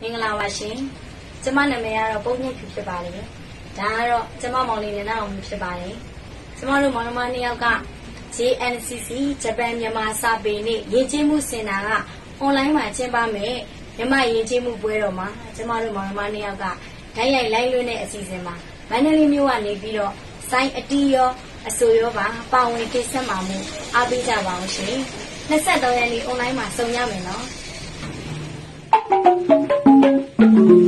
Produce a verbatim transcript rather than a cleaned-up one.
en la machine, se maneja por un poquito para él, ya se mamó en la mucha para él, se mamó en la niña que N C C Japan llama Sabine, y James en la online marcha para mí, llama y James bueno más, se mamó en la niña que ya ya la luna es ese más, mañana mi hija le pidió, sai a tío, a su hijo va, para un que se mamó, a pizza va un sí, no se da ni online marcha ya menos. Thank you.